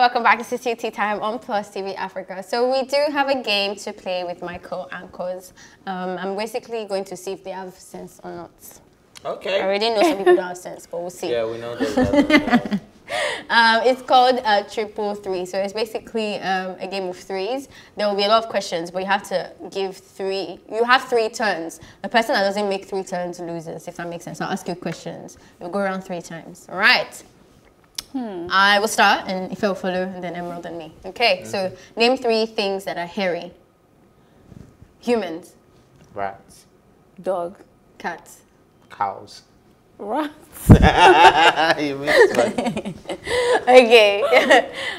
Welcome back to CT Time on Plus TV Africa. So we do have a game to play with my co-anchors. I'm basically going to see if they have sense or not. Okay. I already know some people don't have sense, but we'll see. Yeah, we know that. It's called Triple Three. So it's basically a game of threes. There will be a lot of questions, but you have to give three. You have three turns. The person that doesn't make three turns loses, if that makes sense. I'll ask you questions. You'll go around three times. All right. I will start, and if you'll follow, and then Emerald and me. Okay, so name three things that are hairy. Humans. Rats. Dog. Cats. Cows. Rats. You missed one. Okay.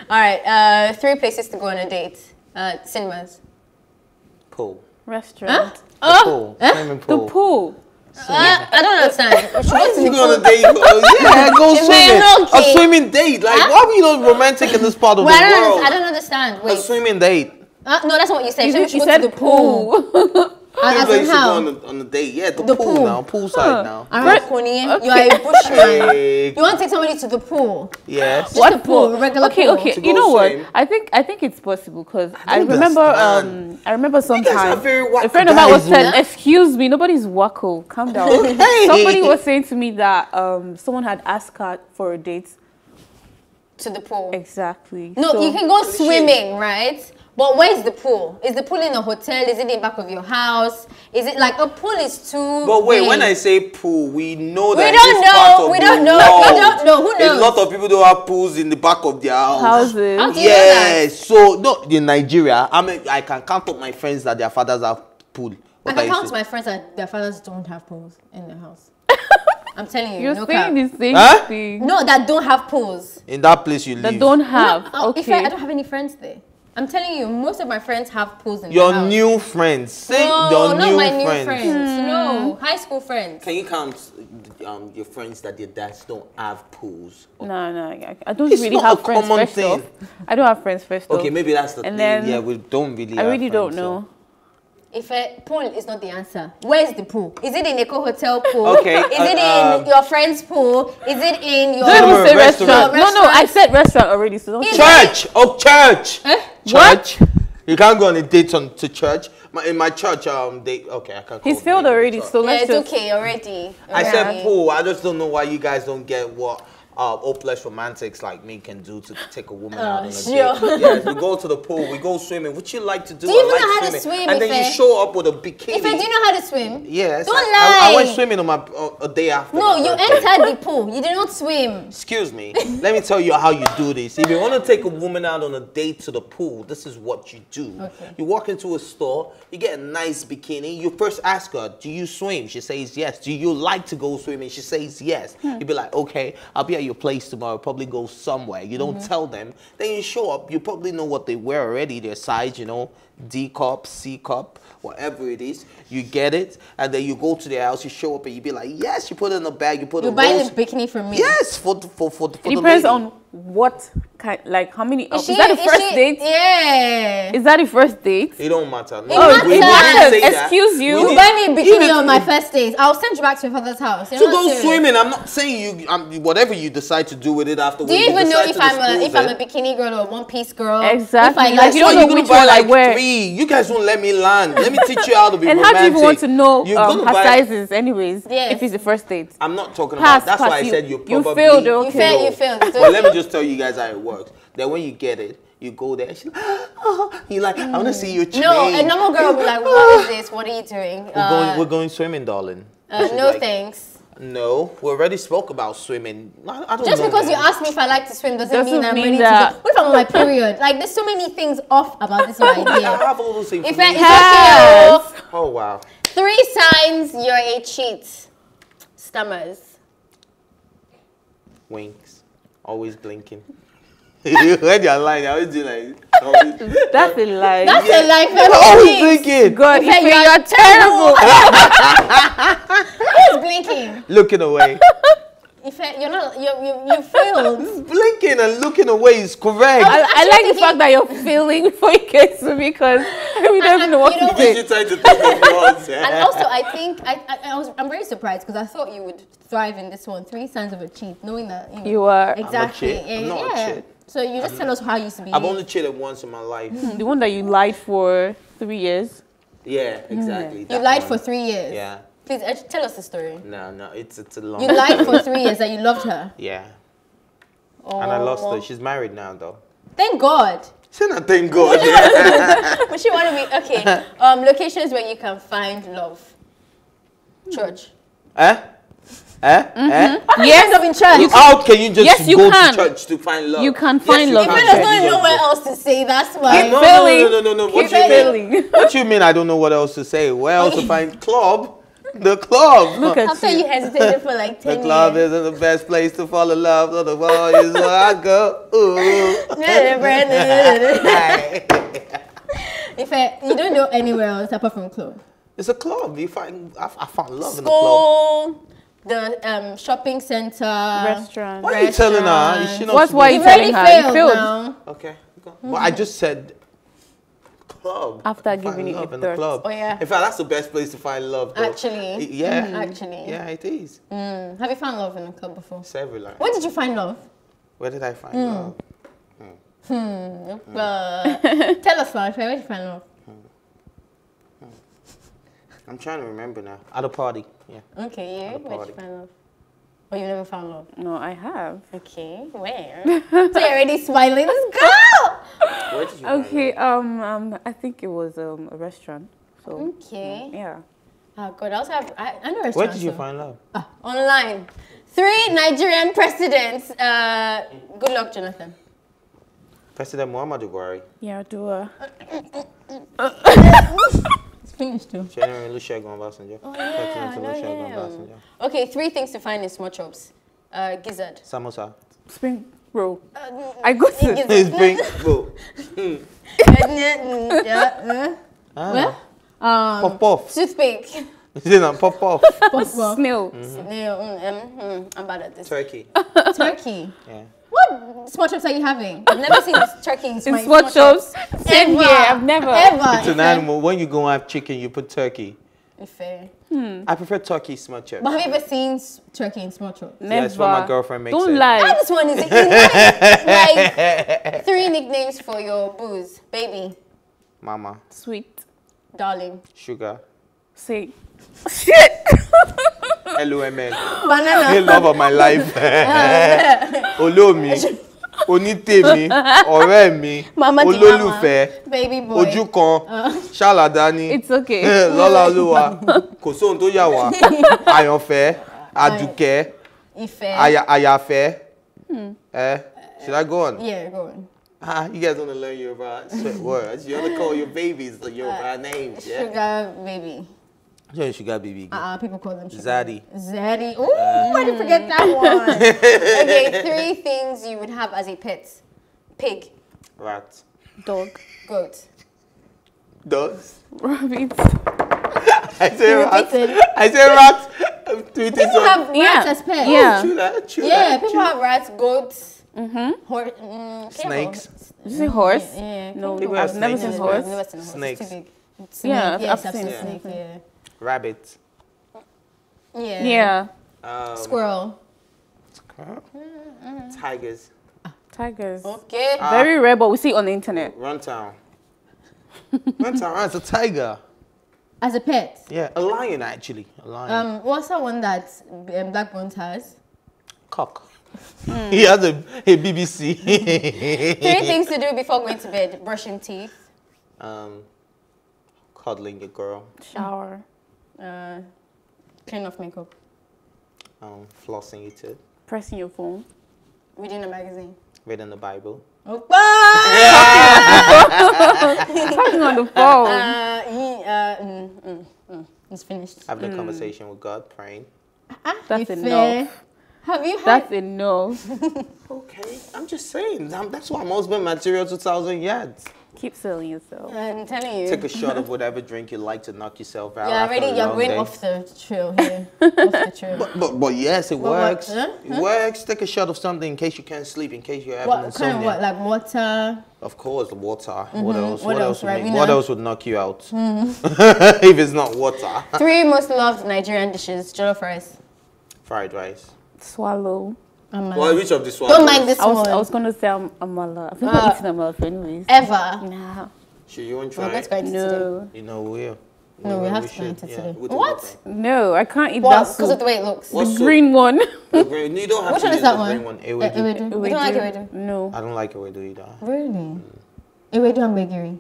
All right, three places to go on a date. Cinemas. Pool. Restaurant. Huh? Oh. The pool. Swimming pool. The pool. I don't understand. You go on a date? Yeah, go swimming. A swimming date? Like, why are you not romantic in this part of the world? I don't understand. Wait. A swimming date? No, that's what you said. You said the pool. As in how? On the date, yeah, the pool now, poolside now. All right, Kony, you are a bushman. You want to take somebody to the pool? Yes. What the pool? Regular pool. Okay. You know what? I think it's possible because I remember sometime a friend of mine was saying, "Excuse me, nobody's wacko. Calm down." Somebody was saying to me that someone had asked her for a date to the pool. Exactly. No, you can go swimming, right? But where is the pool? Is the pool in a hotel? Is it in the back of your house? Is it like a pool is too But wait, big. When I say pool, we know that we don't know. Who knows? A lot of people don't have pools in the back of their houses. How do you know that? So, no, in Nigeria, I can count up my friends that their fathers have pool. What I can count my friends that their fathers don't have pools in their house. I'm telling you, you're saying the same thing. No, that don't have pools. In that place you live. That don't have. No, okay. I don't have any friends there. I'm telling you, most of my friends have pools in their house. New friends. Say no, not my new friends. No, high school friends. Can you count your friends that your dads don't have pools? No, I don't really have friends first off. I don't have friends first off. Okay, maybe that's the thing. Yeah, we don't really have friends. I really don't know. If a pool is not the answer, where's the pool? Is it in a hotel pool? Okay. Is it in your friend's pool? Is it in your restaurant? No, I said restaurant already. So church! Oh, church! Eh? Church? What? You can't go on a date to church. In my church, they I can't. He's failed already, so let's it's okay already. I said pool. I just don't know why you guys don't get what hopeless romantics like me can do to take a woman out on a date. Yes, we go to the pool, we go swimming. What you like to do? Do you even know how to swim? And then you show up with a bikini. If I do know how to swim, yes. Don't lie. I went swimming on my a day after. No, you entered the pool. You did not swim. Excuse me. Let me tell you how you do this. If you want to take a woman out on a date to the pool, this is what you do. Okay. You walk into a store, you get a nice bikini. You first ask her, "Do you swim?" She says yes. "Do you like to go swimming?" She says yes. You be like, "Okay, I'll be at your place tomorrow, probably go somewhere." You don't tell them. Then you show up, you probably know what they wear already, their size, you know, D cup, C cup, whatever it is. You get it, and then you go to their house, you show up and you be like, yes, you put it in a bag, you put you buy the bikini for me. Yes, for the depends on what kind, like how many, is that the first date? Yeah. Is that the first date? It don't matter. No, it matters. Excuse you. You buy me a bikini on my first date. I'll send you back to your father's house. You're so go swimming. I'm not saying you, whatever you decide to do with it afterwards. Do you even know if I'm a bikini girl or a one-piece girl? Exactly. If I like, you don't know which one I wear. You guys won't let me land. Let me teach you how to be romantic. And how do you even want to know her sizes anyways? If it's the first date. I'm not talking about, that's why I said you probably failed. You failed. But let me just tell you guys how it works. That when you get it, you go there. She's like, oh, you like, I want to see your change. No, a normal girl would be like, what is this? What are you doing? We're going swimming, darling. No, like, thanks. No, we already spoke about swimming. I don't just know, because man. You asked me if I like to swim doesn't mean I'm ready to go. What if I'm on my period? Like, there's so many things off about this idea. I have all those things. Oh, wow. 3 signs you're a cheat. Stammers. Winks. Always blinking. When you're lying, I always do like that's a lie. That's a lie. Always blinking. God, you're terrible. Who's blinking? Looking away. You failed. Blinking and looking away is correct. I like the fact that you're failing for Ikesu because we don't even know what to do. And also, I'm very surprised because I thought you would thrive in this one. 3 signs of a cheat, knowing that you are. Exactly. I'm not a cheat. So you just tell us how you used to be. I've only cheated once in my life. The one that you lied for 3 years? Yeah, exactly. You lied for 3 years? Yeah. Please, tell us the story. No, it's a long story. You lied for 3 years that you loved her? Yeah. Oh. And I lost her. She's married now, though. Thank God. She's not thank God. But she want to be, okay. Locations where you can find love. Church. Eh? Eh? Mm-hmm. Eh? Yes, of in church. How can you just go to church to find love? You can find love. You just don't know where else to say. That's why. No. What you mean? I don't know what else to say. Where else to find club? The club. Look at After you hesitated for like 10 years. The club isn't the best place to fall in love. So the world is where I go. You don't know anywhere else apart from club. It's a club. You find I found love in the club. The shopping center, restaurant. Why are you telling her? Is she not What's why you telling her? You failed. Now. Okay. Well, I just said club. After giving you love in the club. Oh yeah. In fact, that's the best place to find love. Though. Actually. Yeah. Actually. Yeah, it is. Have you found love in a club before? Several. When did you find love? Where did I find love? Tell us, Fela. Where did you find love? I'm trying to remember now. At a party. Yeah. Okay, yeah. Where'd you find love? Oh, you never found love? No, I have. Okay, where? So you're already smiling. Let's go! Where did you I think it was a restaurant. So, okay. Yeah. Oh, God. I also have, I know restaurants. Where did you find love? Online. 3 Nigerian presidents. Good luck, Jonathan. President Muhammadu Buhari. Yeah, Dua. Okay, 3 things to find in small shops. Gizzard. Samosa. Spring roll. I got it. Spring roll. Pop off. Toothpick. Pop off. Snail. Snail. I'm bad at this. Turkey. Turkey. Yeah. What small shops are you having? I've never seen turkey in small shops. Same here, I've never. Ever. It's an animal. When you go and have chicken, you put turkey. Fair. I prefer turkey small shops. But have you ever seen turkey in small shops? Never. Yeah, that's what my girlfriend makes. Don't lie. This one is like 3 nicknames for your booze. Baby. Mama. Sweet. Darling. Sugar. Say. Shit. LOML. Banana. The love of my life. Olomi. Onitemi. Oremi. Mama Ololufe. Baby boy. Ojukan. Shaladani. It's okay. Lola Oluwa. Koson to Yawa. Ayonfe. Aduke. Ife. Ayafe. Should I go on? Yeah, go on. You guys want to learn Yoruba words. You want to call your babies the Yoruba names. Yeah? Sugar baby. Yeah, sugar baby. People call them sugar. Zaddy. Zaddy. Ooh, why did you forget that one? Okay, 3 things you would have as a pet. Pig. Rat. Dog. Goat. Dogs. Rabbits. I say rat. People have rats as pets. Yeah. Yeah, people have rats, goats. Snakes. Did you say horse? Yeah. No, I've never seen horse. Snakes. Yeah, I've seen snake. Yeah. Rabbit. Yeah. Yeah. Squirrel. Squirrel. Tigers. Tigers. Okay. Very rare, but we see it on the internet. Runtown. Runtown as a tiger. As a pet. Yeah, a lion actually. A lion. What's that one that Black Bones has? Cock. He has a BBC. 3 things to do before going to bed. Brushing teeth. Cuddling a girl. Shower. Clean off makeup. Flossing your teeth. Pressing your phone. Reading a magazine. Reading the Bible. Oh. Talking on the phone. It's finished. Having a conversation with God, praying. That's enough. Have you had? That's enough. Okay, I'm just saying. That's why I'm husband material 2,000 yards. Keep selling yourself. I'm telling you. Take a shot of whatever drink you like to knock yourself out. Yeah, already you're going off the trail here. Off the trail. But yes, it works. It works. Take a shot of something in case you can't sleep, in case you're having insomnia. Kind of what? Like water? Of course, water. What else would knock you out? If it's not water. 3 most loved Nigerian dishes. Jollof rice. Fried rice. Swallow. Amala. Well, which of the swallows? Don't like this one. I was going to say amala. I've never eaten amala for anyways. Ever? Nah. Should you want to try it? Let's try it today. You know, we'll. No, we have to try it today. What? No, I can't eat that soup. Because of the way it looks. The green one. The green, you don't have to eat the green one. Ewedu. You don't like ewedu? No. I don't like ewedu either. Really? Ewedu and gbegiri.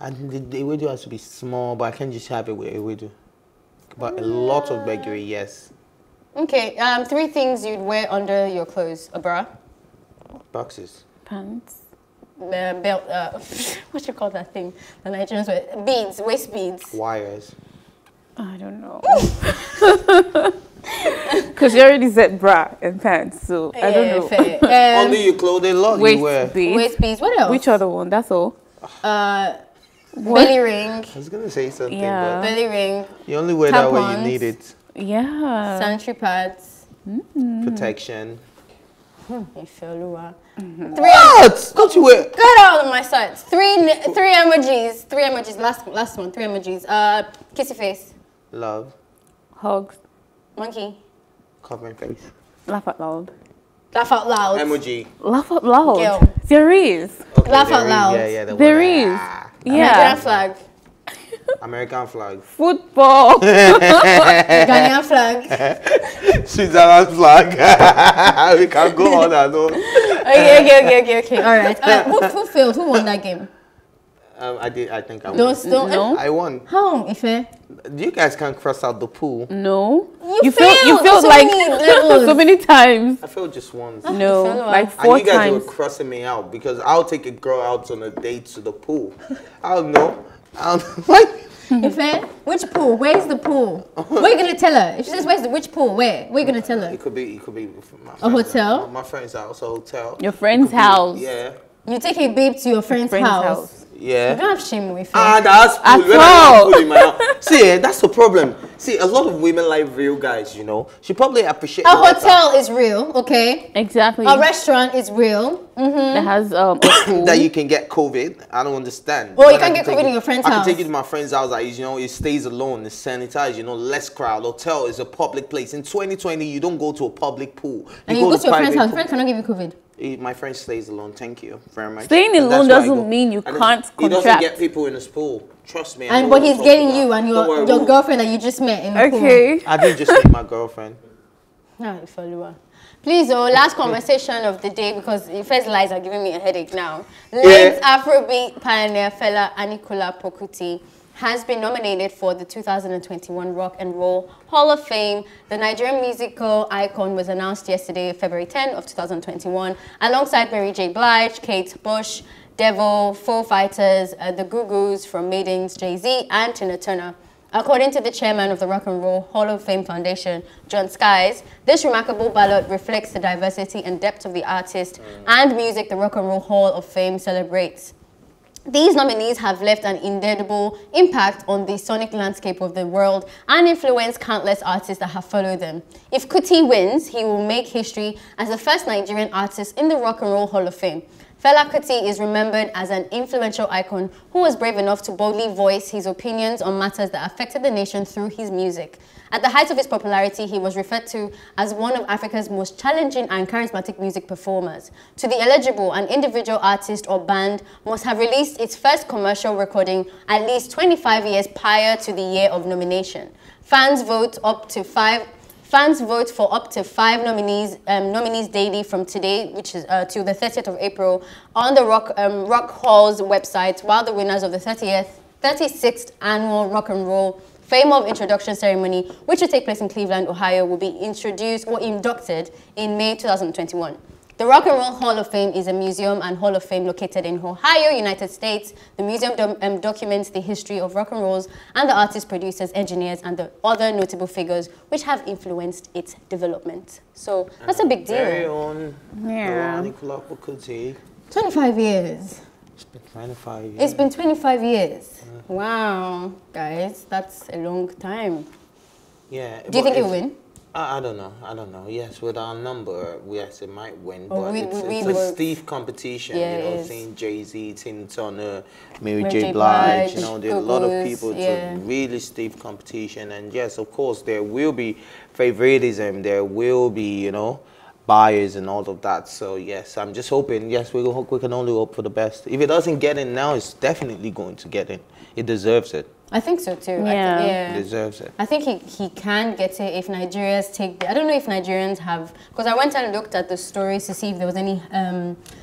And the ewedu has to be small, but I can't just have it with ewedu. But a lot of gbegiri, yes. Okay, three things you'd wear under your clothes. A bra. Boxes. Pants. Belt, what you call that thing? The Nigerians wear beads, waist beads. Wires. I don't know. Because you already said bra and pants, so yeah, I don't know. Only your clothing, lot you wear. Beads. Waist beads, what else? Which other one? That's all. Belly ring. I was going to say something. Yeah. But belly ring. You only wear that when you need it. Yeah. Sanitary pads. Protection. Ifeoluwa. What? Don't you wear? Got all of my sides. Three emojis. Three emojis. Last one. Three emojis. Kissy face. Love. Hugs. Monkey. Covering face. Laugh out loud. Laugh out loud. Emoji. Laugh out loud. Girl. There is. Okay, laugh out loud. Yeah, there is. Yeah. American flag. American flag. Football. Ghanaian flag. Switzerland flag. We can go on and on. Okay. All right. Who failed? Who won that game? I did. I think I won. No. I won. How? Ife? You guys can't cross out the pool. No. You failed. You failed so like so many times. I failed just once. No, like 4 times. And you guys were crossing me out because I'll take a girl out on a date to the pool. I don't know. What? Ife, which pool? Where's the pool? What are you gonna tell her? If she says, "Where's the which pool?" Where? What are you gonna tell her? It could be a hotel. My friend's house, a hotel. Your friend's house. Yeah. You take a babe to your friend's house. Yeah. You don't have shame with it. Ah, that's cool. When I put in my house. See, that's the problem. See, a lot of women like real guys, you know. She probably appreciates. A hotel is real, okay? Exactly. A restaurant is real. Mm-hmm. That has a pool. That you can get COVID. I don't understand. Well, you can't get COVID in your friend's house. I can take you to my friend's house. Like, you know, it stays alone. It's sanitized. You know, less crowd. Hotel is a public place. In 2020, you don't go to a public pool. You go to your friend's house. Your friend cannot give you COVID. My friend stays alone. Thank you very much. Staying alone doesn't mean you can't contract. He doesn't get people in his pool. Trust me. But he's getting you and your girlfriend that you just met in the pool. Okay. I did just meet my girlfriend. No, Ifeoluwa. Please, last conversation of the day because the first lies are giving me a headache now. Late Afrobeat pioneer Fela Anikulapo Kuti has been nominated for the 2021 Rock and Roll Hall of Fame. The Nigerian musical icon was announced yesterday, February 10 of 2021, alongside Mary J. Blige, Kate Bush, Devo, Foo Fighters, The Go-Go's from Maidens, Jay-Z, and Tina Turner. According to the chairman of the Rock and Roll Hall of Fame Foundation, John Skies, this remarkable ballot reflects the diversity and depth of the artist and music the Rock and Roll Hall of Fame celebrates. These nominees have left an indelible impact on the sonic landscape of the world and influenced countless artists that have followed them. If Kuti wins, he will make history as the first Nigerian artist in the Rock and Roll Hall of Fame. Fela Kuti is remembered as an influential icon who was brave enough to boldly voice his opinions on matters that affected the nation through his music. At the height of his popularity, he was referred to as one of Africa's most challenging and charismatic music performers. To the eligible, an individual artist or band must have released its first commercial recording at least 25 years prior to the year of nomination. Fans vote for up to 5 nominees daily from today, which is till the 30th of April, on the Rock Hall's website, while the winners of the 36th annual Rock and Roll Fame of Introduction Ceremony, which will take place in Cleveland, Ohio, will be introduced or inducted in May 2021. The Rock and Roll Hall of Fame is a museum and Hall of Fame located in Ohio, United States. The museum documents the history of rock and rolls and the artists, producers, engineers, and the other notable figures which have influenced its development. So that's a big deal. Very own. Yeah. 25 years. It's been 25 years. It's been 25 years. Wow, guys, that's a long time. Yeah. Do you think he'll win? I don't know. Yes, with our number, yes, it might win. But it's a stiff competition, yeah, you know, seeing Jay-Z, Tina Turner, Mary J. Blige, you know, there are a lot of people. It's a really stiff competition. And yes, of course, there will be favoritism. There will be, you know, buyers and all of that. So yes, I'm just hoping. Yes, we can only hope for the best. If it doesn't get in now, it's definitely going to get in. It deserves it. I think so too. Yeah, he deserves it. I think he can get it if Nigerians take. I don't know if Nigerians have, because I went and looked at the stories to see if there was any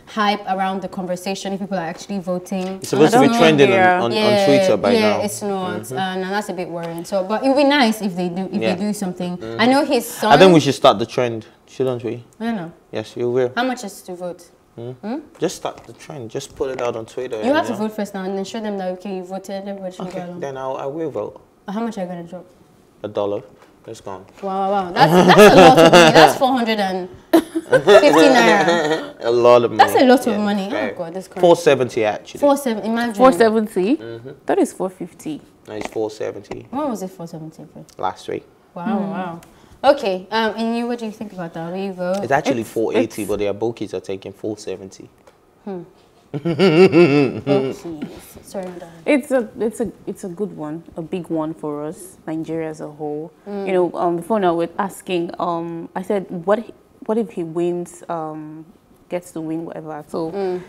hype around the conversation. If people are actually voting, it's supposed to be trending on Twitter by now. Yeah, it's not, and that's a bit worrying. So, but it would be nice if they do if they do something. I know his son. I think we should start the trend, shouldn't we? I don't know. Yes, you will. How much is to vote? Just start the trend. Just put it out on Twitter. You have to vote first now, and then show them that okay, you voted. Everybody should go along. Then I will vote. How much are you gonna drop? $1. It's gone. Wow, wow, wow. That's a lot of money. That's 450 naira. A lot of money. That's a lot of money. Oh God, that's crazy. 470 actually. 470. Imagine. 470. That is 450. No, it's 470. When was it 470? Last week. Wow, wow. Okay, and you, what do you think about that? Will you vote? It's actually 480, but their bookies are taking 470. Sorry, it's a good one, a big one for us, Nigeria as a whole. You know, before now we're asking. I said, what if he wins? Gets to win, whatever. So,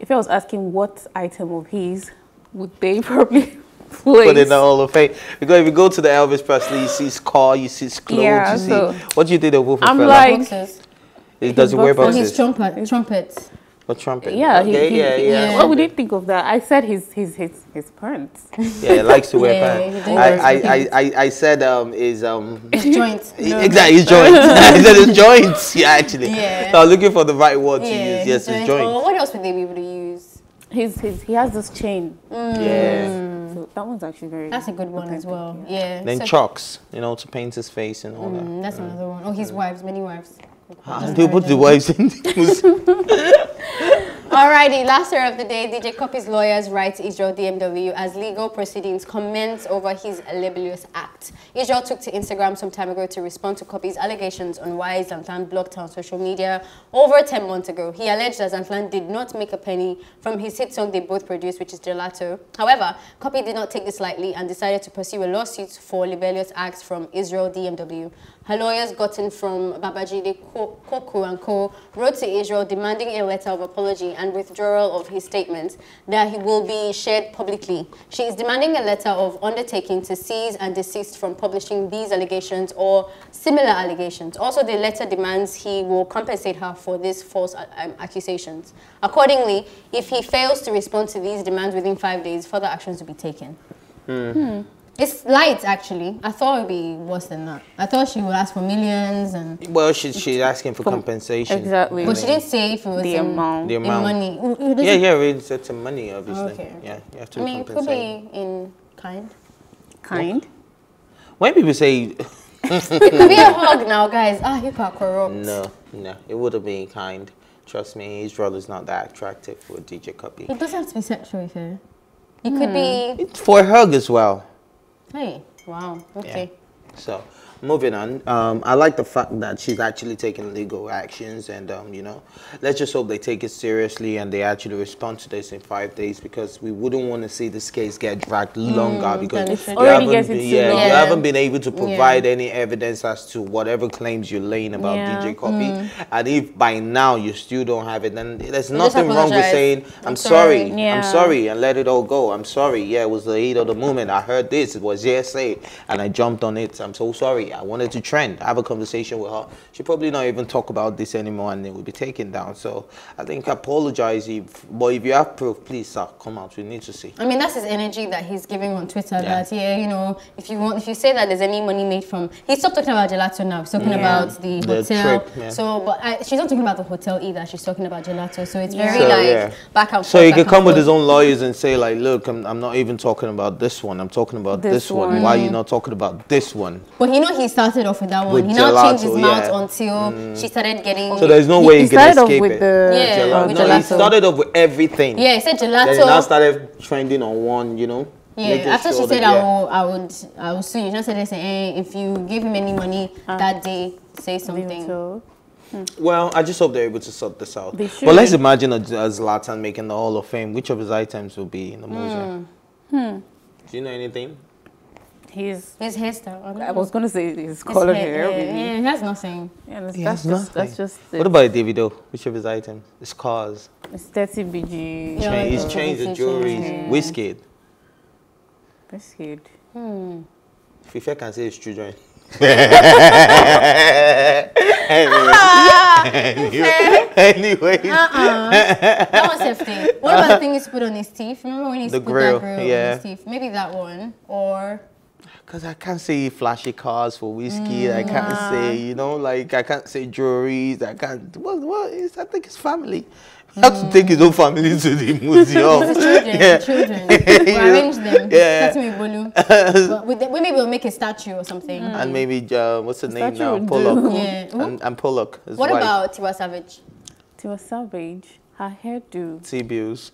if I was asking, what item of his would they probably? Please. Put in the Hall of Fame. Because if you go to the Elvis Presley, you see his car, you see his clothes, you see. So what do you think of Wolf? I'm like, does he wear boxes? His trumpets. What trumpet? Yeah, okay, yeah. What would you think of that? I said his pants. Yeah, he likes to wear pants. I said his joints. Exactly, his joints. I said his joints. Yeah, actually. Yeah. So I was looking for the right word to use. Yes, his joints. What else would they be able to use? He has this chain. Yeah. So that one's actually very. That's a good one as well. Yeah. Then so chalks, you know, to paint his face and all that. That's another one. Oh, his wives, many wives. They put the wives in. Alrighty, last year of the day, DJ Cuppy's lawyers write to Israel DMW as legal proceedings commence over his libelous act. Israel took to Instagram some time ago to respond to Cuppy's allegations on why Zantlan blocked her on social media over 10 months ago. He alleged that Zantlan did not make a penny from his hit song they both produced, which is Gelato. However, Cuppy did not take this lightly and decided to pursue a lawsuit for libelous acts from Israel DMW. Her lawyers, gotten from Babaji de Koku and Co, wrote to Israel demanding a letter of apology and withdrawal of his statement that he will be shared publicly. She is demanding a letter of undertaking to cease and desist from publishing these allegations or similar allegations. Also, the letter demands he will compensate her for these false accusations. Accordingly, if he fails to respond to these demands within 5 days, further actions will be taken. It's light, actually. I thought it would be worse than that. I thought she would ask for millions and... Well, she's asking for compensation. Exactly. But she didn't say if it was the amount. In money. Yeah, we said some money, obviously. Okay. Yeah, you have to compensate. It could be in kind. Kind? When people say... It could be a hug now, guys. Ah, you can't corrupt. No. It would have been kind. Trust me, Israel is not that attractive for DJ Cuppy. It doesn't have to be sexual, okay? It could be... It's for a hug as well. Hey, wow, okay. Yeah. So, moving on. I like the fact that she's actually taking legal actions and, you know, let's just hope they take it seriously and they actually respond to this in 5 days because we wouldn't want to see this case get dragged longer because you haven't been able to provide any evidence as to whatever claims you're laying about DJ Cuppy. And if by now you still don't have it, then there's nothing wrong with saying, I'm sorry, I'm sorry, and let it all go. I'm sorry, yeah, it was the heat of the moment. I heard this, it was hearsay, and I jumped on it. I'm so sorry. I wanted to trend. I have a conversation with her. She'll probably not even talk about this anymore and it will be taken down. So I think apologize, but if you have proof, please sir, come out. We need to see. I mean, that's his energy that he's giving on Twitter that, you know, if you say that there's any money made from... He stopped talking about Gelato now. He's talking about the hotel. Trip, so, she's not talking about the hotel either. She's talking about Gelato. So it's very back and forth. So he could come with his own lawyers and say like, look, I'm not even talking about this one. I'm talking about this one. Why are you not talking about this one? But you know, he started off with that one. He now changed his mouth until she started getting... So there's no way he can escape it. No, he started off with everything. Yeah, he said Gelato. Then he now started trending on one, you know. Yeah, after she said, I will sue you. She said, hey, if you give him any money that day, say something. Well, I just hope they're able to sort this out. But let's imagine a Zlatan making the Hall of Fame. Which of his items will be in the museum? Do you know anything? his hairstyle. I was going to say his color hair. Yeah, that's nothing. Yeah, that's just it. What about Davido? Which of his items? His cars. It's 30 BG. Yeah, he's changed the jewelry. Yeah. Whiskey. Whiskey. If I can say his children. Anyway. That was a thing. What about the thing he's put on his teeth? Remember when he's put that grill on his teeth? Maybe that one. Or... Because I can't say flashy cars for whiskey. I can't say, you know, like, I can't say jewelries. I can't... I think it's family. I have to take his own family to the museum. the children. We'll arrange them. Yeah. Maybe we'll make a statue or something. And maybe, what's the name now? Pollock. Yeah. And Pollock is What wife. About Tiwa Savage? Tiwa Savage, her hairdo. T-bills.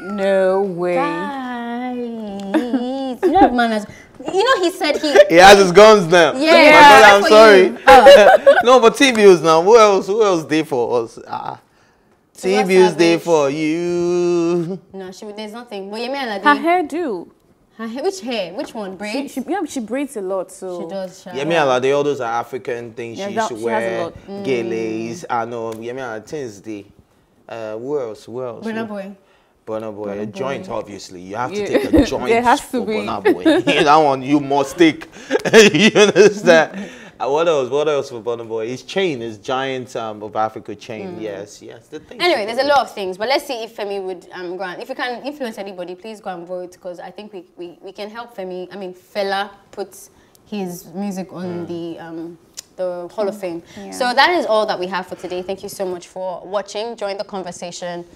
No way. Guys, you have manners. You know, he said he has his guns now. Yeah. My brother, I'm sorry. Oh. No, but T-bills now. Who else there for us? T-bills there for you. No, there's nothing. But Yemi Alade. Her hairdo. Which hair? Which one? Braids? She braids a lot, so... She does. Yemi Alade, all those are African things she used to wear. Gele's. I know. Yemi Alade, Tinsday. Who else? Burna Boy. A joint, obviously. You have to take a joint for Burna Boy. That one, you must take. You understand? What else for Burna Boy? His chain, his giant of Africa chain. Yes. Anyway, there's a lot of things, but let's see if Femi would go on. If you can influence anybody, please go and vote, because I think we can help Femi. I mean, Fela puts his music on the Hall of Fame. Yeah. So that is all that we have for today. Thank you so much for watching. Join the conversation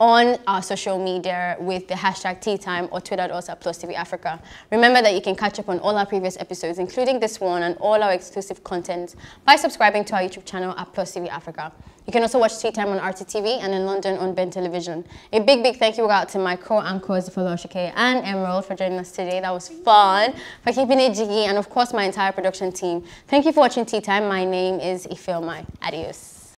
on our social media with the hashtag #TeaTime or tweet at us at Plus TV Africa. Remember that you can catch up on all our previous episodes, including this one, and all our exclusive content by subscribing to our YouTube channel at Plus TV Africa. You can also watch Tea Time on RTTV and in London on Ben Television. A big, big thank you out to my co-anchors, Foloshike and Emerald, for joining us today. That was fun. For keeping it jiggy, and of course, my entire production team. Thank you for watching Tea Time. My name is Ifeoluwa. Adios.